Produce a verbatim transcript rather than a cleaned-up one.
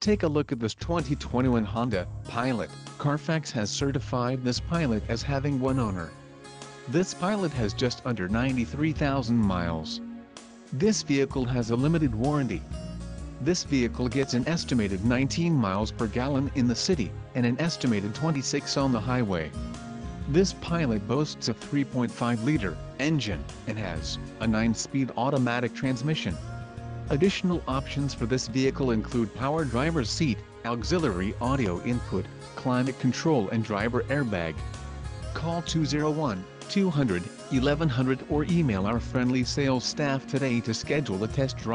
Take a look at this twenty twenty-one Honda Pilot. Carfax has certified this Pilot as having one owner. This Pilot has just under ninety-three thousand miles. This vehicle has a limited warranty. This vehicle gets an estimated nineteen miles per gallon in the city, and an estimated twenty-six on the highway. This Pilot boasts a three point five liter engine, and has a nine-speed automatic transmission. Additional options for this vehicle include power driver's seat, auxiliary audio input, climate control and driver airbag. Call two oh one, two hundred, eleven hundred or email our friendly sales staff today to schedule a test drive.